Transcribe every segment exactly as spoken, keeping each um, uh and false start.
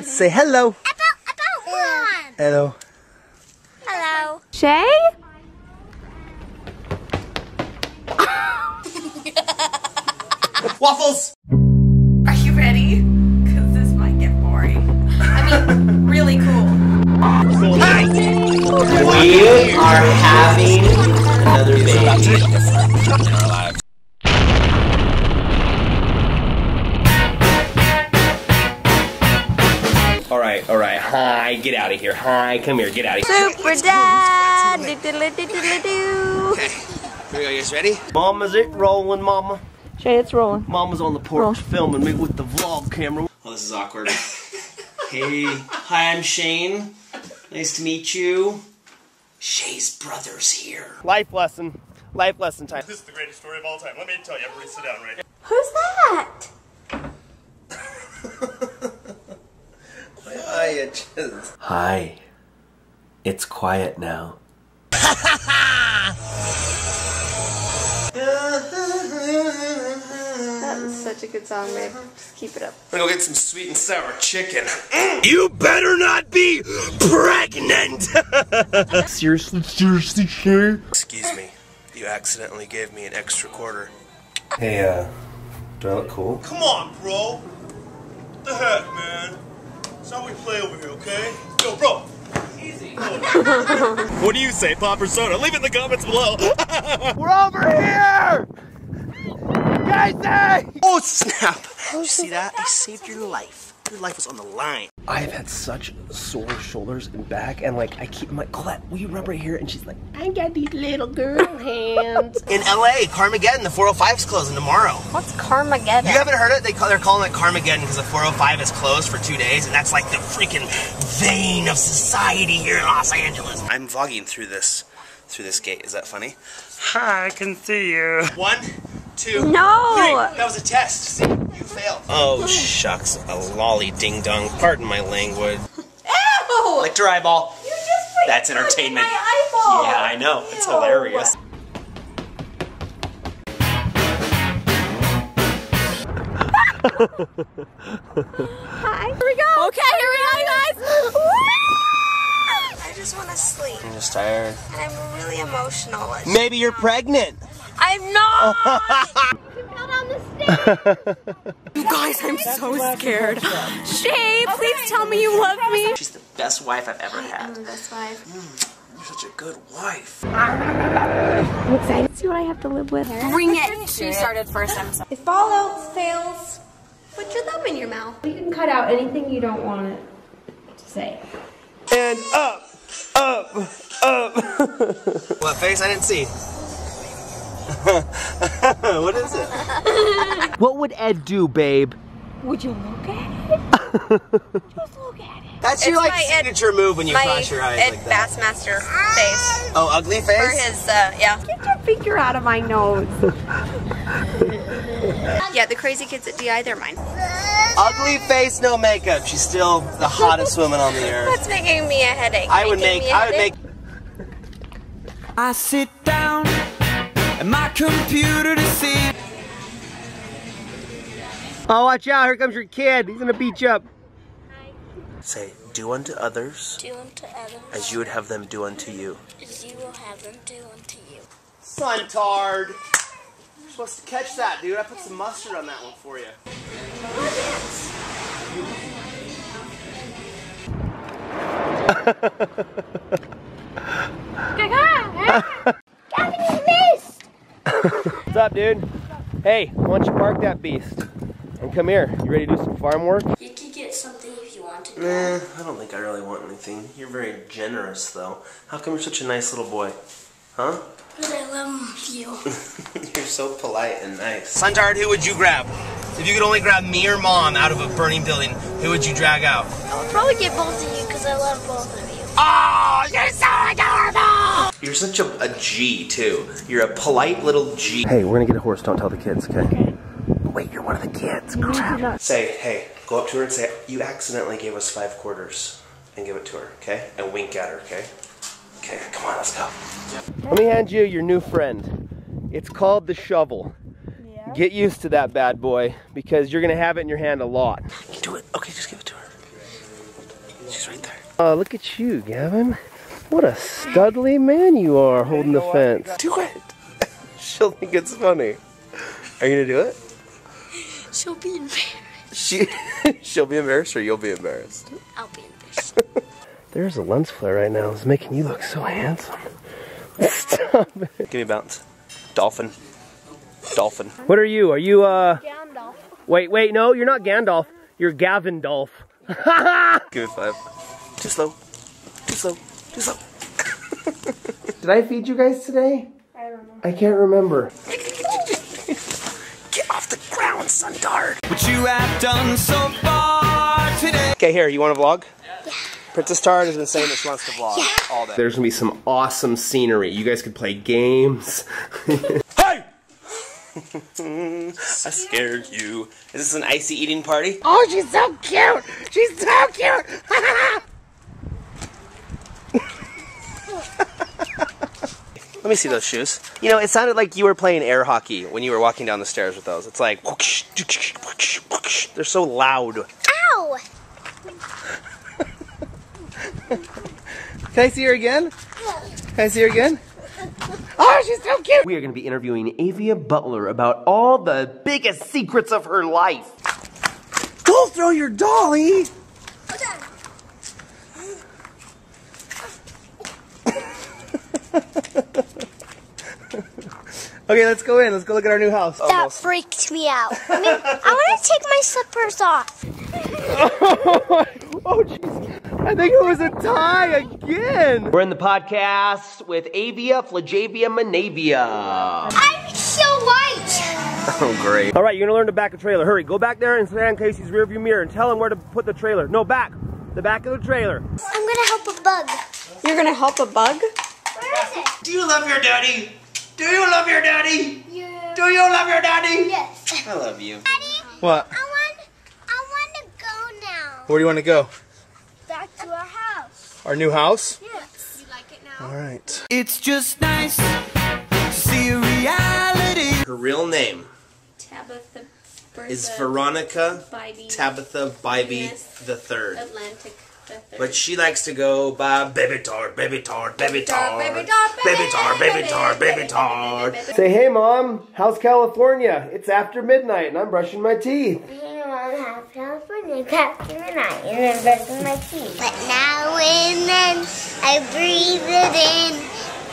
Say hello. About, about one. Hello. Hello. Shay? Waffles! Are you ready? Because this might get boring. I mean, really cool. Hi! We are having another baby. All right, hi, get out of here. Hi, come here, get out of here. Super Dad! Do, do, do, do, do, do. Okay, here we go, you guys ready? Mama's it rolling, Mama. Shay, it's rolling. Mama's on the porch Roll. filming me with the vlog camera. Oh, this is awkward. Hey, hi, I'm Shane. Nice to meet you. Shay's brother's here. Life lesson, life lesson time. This is the greatest story of all time. Let me tell you, everybody sit down right here. Who's that? Hi, it's quiet now. That was such a good song, babe. Just keep it up. We're gonna go get some sweet and sour chicken. You better not be pregnant! Seriously, seriously, sure? Excuse me, you accidentally gave me an extra quarter. Hey, uh, do I look cool? Come on, bro! What the heck, man? That's how we play over here, okay? Yo, bro! Easy! What do you say, Pop or Soda? Leave it in the comments below! We're over here! Casey! Oh, snap! You see that? I saved your life. Your life was on the line. I've had such sore shoulders and back, and like, I keep, I'm like, Colette, will you rub right here? And she's like, I got these little girl hands. In L A, Carmageddon, the four oh five's closing tomorrow. What's Carmageddon? You haven't heard it? They call, they're calling it Carmageddon because the four oh five is closed for two days, and that's like the freaking vein of society here in Los Angeles. I'm vlogging through this, through this gate. Is that funny? Hi, I can see you. One, two, no. three. That was a test. See? You failed. Oh, shucks. A lolly ding dong. Pardon my language. Ew! Licked her eyeball. You just like That's entertainment. My eyeball. Yeah, I know. Ew. It's hilarious. Hi. Here we go. Okay, here we go, guys. I just want to sleep. I'm just tired. And I'm really emotional. Maybe you're pregnant. I'm not. You guys, I'm so scared. Shay, please tell me you love me. She's the best wife I've ever had. I'm the best wife. Mm, you're such a good wife. I'm excited. See what I have to live with. Bring it. She started first. I'm sorry. If fallout fails, put your thumb in your mouth. You can cut out anything you don't want it to say. And up, up, up. What face? I didn't see. What is it? What would Ed do, babe? Would you look at it? Just look at it. That's it's your like signature Ed, move when you cross your eyes Ed like that. My Ed Bassmaster face. Oh, ugly face? Or his, uh, yeah. Get your finger out of my nose. Yeah, the crazy kids at D I, they're mine. Ugly face, no makeup. She's still the hottest woman on the earth. That's making me a headache. I would making make, I would headache. make. I sit down. And my computer to see. Oh, watch out, here comes your kid. He's gonna beat you up. Hi. Say, do unto others. Do unto others. As you would have them do unto you. As you will have them do unto you. Sontard! You're supposed to catch that, dude. I put some mustard on that one for you. What's up, dude? Hey, why don't you park that beast? And come here. You ready to do some farm work? You could get something if you want to. Nah, I don't think I really want anything. You're very generous, though. How come you're such a nice little boy? Huh? Because I love you. You're so polite and nice. Sontard, who would you grab? If you could only grab me or Mom out of a burning building, who would you drag out? I would probably get both of you because I love both of you. Oh, you're so adorable! You're such a, a G, too. You're a polite little G. Hey, we're gonna get a horse. Don't tell the kids, okay? Okay. Wait, you're one of the kids. Crap. Say, hey, go up to her and say, you accidentally gave us five quarters. And give it to her, okay? And wink at her, okay? Okay, come on, let's go. Let me hand you your new friend. It's called the shovel. Yeah. Get used to that bad boy, because you're gonna have it in your hand a lot. You can do it. Okay, just give it to her. She's right there. Oh, uh, look at you, Gavin. What a studly man you are holding the fence. Do it. She'll think it's funny. Are you gonna do it? She'll be embarrassed. She, she'll be embarrassed or you'll be embarrassed? I'll be embarrassed. There's a lens flare right now. It's making you look so handsome. Stop it. Give me a bounce. Dolphin. Dolphin. What are you? Are you, uh... Gandalf. Wait, wait, no, you're not Gandalf. You're Gavindolf. Give me five. Too slow. Too slow. Too slow. Did I feed you guys today? I don't know. I can't remember. Get off the ground, sontard. What you have done so far today. Okay, here, you want to vlog? Yeah. Princesstard has been saying that she wants to vlog yeah. all day. There's gonna be some awesome scenery. You guys could play games. Hey! I scared you. Is this an icy eating party? Oh, she's so cute! She's so cute! Let me see those shoes. You know, it sounded like you were playing air hockey when you were walking down the stairs with those. It's like, they're so loud. Ow! Can I see her again? Can I see her again? Oh, she's so cute! We are going to be interviewing Avia Butler about all the biggest secrets of her life. Don't throw your dolly! Okay, let's go in. Let's go look at our new house. That Almost. freaked me out. I mean, I want to take my slippers off. Oh, jeez. I think it was a tie again. We're in the podcast with Avia, Flagavia, Manavia. I'm so white. Oh, great. All right, you're going to learn to back a trailer. Hurry, go back there and sit on Casey's rearview mirror and tell him where to put the trailer. No, back. The back of the trailer. I'm going to help a bug. You're going to help a bug? Where is it? Do you love your daddy? Do you love your daddy? Yeah. Do you love your daddy? Yes. I love you. Daddy? What? I want, I want to go now. Where do you want to go? Back to our house. Our new house? Yes. You like it now? All right. It's just nice to see reality. Her real name Tabitha Bertha is Veronica Bybee. Tabitha Bybee yes. the Third. Atlantic the Third. But she likes to go by babytard, babytard, babytard, babytard, babytard, babytard, babytard. Say, hey, Mom, how's California? It's after midnight, and I'm brushing my teeth. California, California, and then brushing my teeth. But now and then, I breathe it in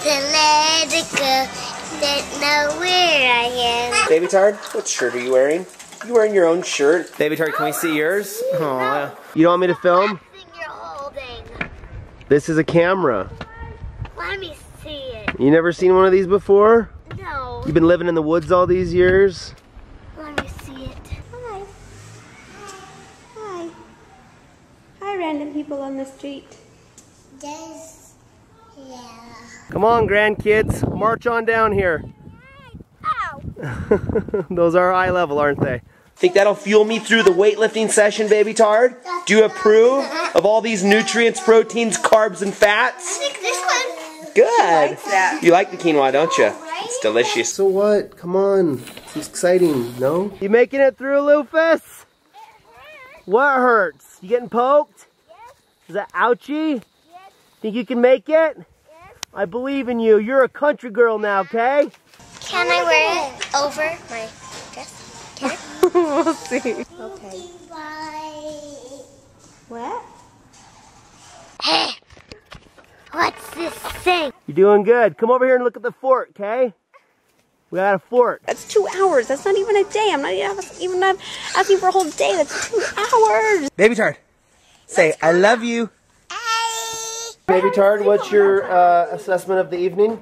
to let it go, don't know where I am. Babytard, what shirt are you wearing? You wearing your own shirt? Babytard, can we see yours? Aww. You don't want me to film? You're holding. This is a camera. Let me see it. You never seen one of these before? No. You've been living in the woods all these years? Random people on the street. Yes. Yeah. Come on, grandkids. March on down here. Ow. Those are eye level, aren't they? Think that'll fuel me through the weightlifting session, babytard? Do you approve of all these nutrients, proteins, carbs, and fats? I think this one. Good. Like that. You like the quinoa, don't you? Right? It's delicious. So what? Come on. It's exciting, no? You making it through, Lufus? What hurts? You getting poked? Is that ouchie? Yes. Think you can make it? Yes. I believe in you. You're a country girl now, okay? Can I wear it over my dress? Can I? We'll see. Okay. What? Hey, what's this thing? You're doing good. Come over here and look at the fort, okay? We got a fort. That's two hours. That's not even a day. I'm not even asking for a whole day. That's two hours. Babytard. Say, I love you. Hey. Babytard, what's your uh, assessment of the evening?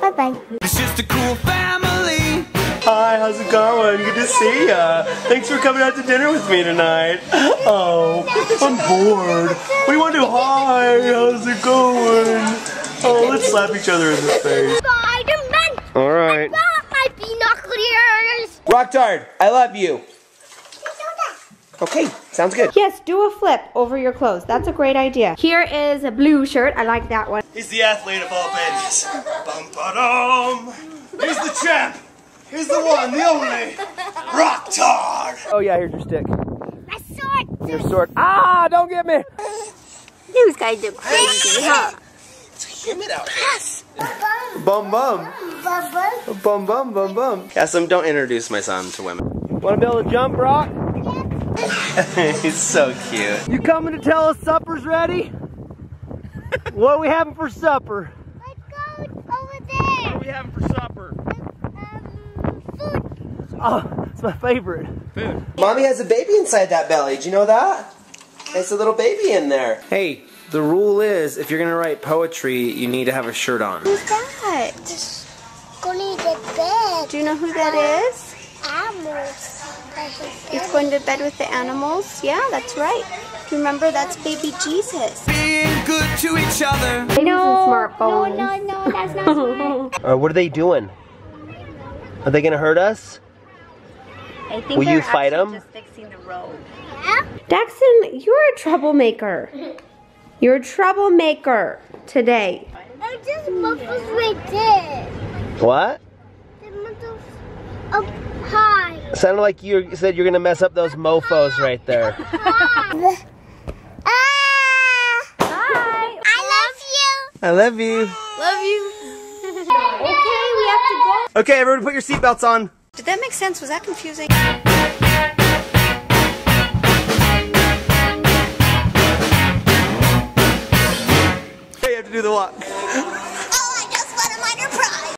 Bye-bye. It's just a cool family. Hi, how's it going? Good to see ya. Thanks for coming out to dinner with me tonight. Oh, I'm bored. What do you want to do? Hi, how's it going? Oh, let's slap each other in the face. Spider-Man. All right. I love my binoculars. Rocktard, I love you. Okay, sounds good. Yes, do a flip over your clothes. That's a great idea. Here is a blue shirt. I like that one. He's the athlete of all babies. Bum ba dum. He's the champ. He's the one, the only. Rocktard. Oh yeah, here's your stick. My sword. Your sword. Ah, don't get me. Those guys are crazy, huh? It's humid out here. Yes. Bum bum. Bum bum. Bum bum bum bum. Kasim, don't introduce my son to women. Want to be able to jump, Rock? He's so cute. You coming to tell us supper's ready? What are we having for supper? Let's go over there. What are we having for supper? Um, food. Oh, it's my favorite. Food. Mommy has a baby inside that belly. Do you know that? There's a little baby in there. Hey, the rule is if you're gonna write poetry, you need to have a shirt on. Who's that? Going to bed. Do you know who that is? Animals. He's going to bed with the animals. Yeah, that's right. Remember, that's baby Jesus. Being good to each other. No, no, no, no, that's not smart. uh, what are they doing? Are they gonna hurt us? I think will you fight them? Just fixing the road. Daxon, you're a troublemaker. You're a troublemaker today. I just muffles right there. What? The muffles up high. Sounded like you said you're gonna mess up those mofos right there. Hi. Hi. I love you. I love you. Love you. Okay, we have to go. Okay, everyone, put your seatbelts on. Did that make sense? Was that confusing?